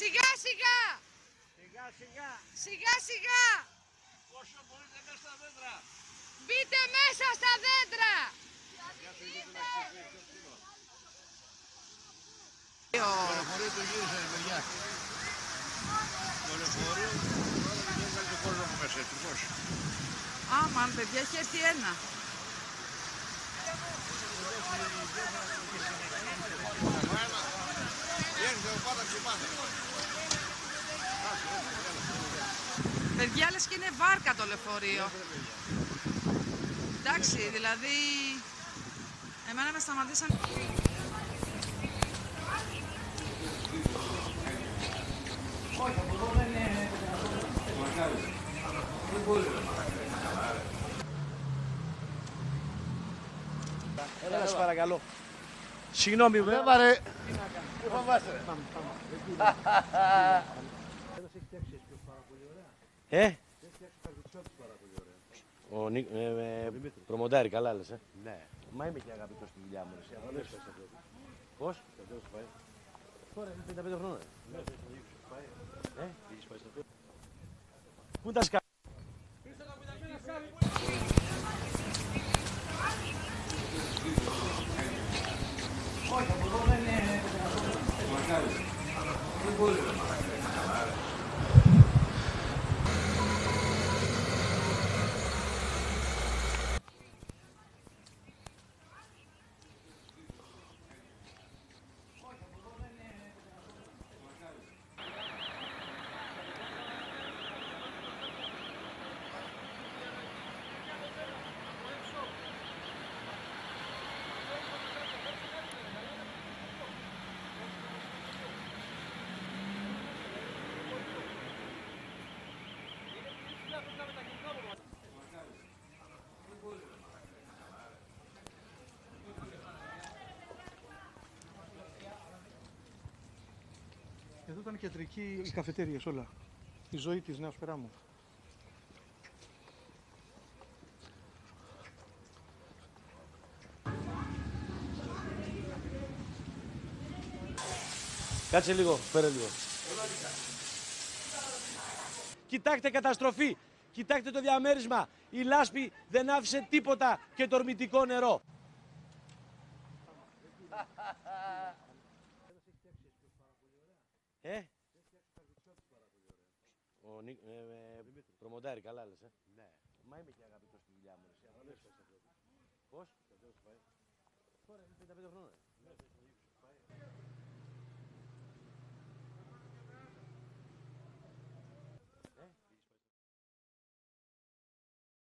Σιγά σιγά! Σιγά σιγά! Σιγά σιγά! Όσο μπορείτε μέσα στα δέντρα! Μπείτε μέσα στα δέντρα! Το λεωφορείο του γύρισε, παιδιά. Το λεωφορείο δεν έβγαλε τον κόσμο μέσα, ευτυχώς. Άμαν, παιδιά, έχει έρθει ένα. Παιδιά, λες και είναι βάρκα το λεωφορείο. Εντάξει, δηλαδή... Εμένα με σταματήσαν... Όχι, από εδώ δεν είναι... Δεν μπορεί. Έλα, σας παρακαλώ. Συγγνώμη, βέβαια. Βάρε. Πού φοβάστε. Ένας έχει φτιάξει πιο πάρα πολύ ωραία. Έχει φτιάξει παρκουτσιώτης πάρα πολύ ωραία. Ο προμοντάρει, καλά λες, Ναι. Μα είμαι και αγαπητός στη δουλειά μου, εσύ. Πώς? Τώρα είναι 55 χρόνια. Ναι, πήγες πάει στα πέρα. Πού τα σκάλια. Όχι, από εδώ δεν είναι... Δεν μπορεί. Εδώ ήταν η κεντρική, οι καφετέριες όλα, η ζωή της Νέας Περάμου. Κάτσε λίγο, πέρα λίγο. Κοιτάξτε καταστροφή, κοιτάξτε το διαμέρισμα. Η λάσπη δεν άφησε τίποτα και τορμητικό νερό. Προμοντάρει, καλά λες, Ναι. Μα είμαι και αγαπητός στη δουλειά μου, εσύ. Πώς? Τώρα είναι 55 χρόνια.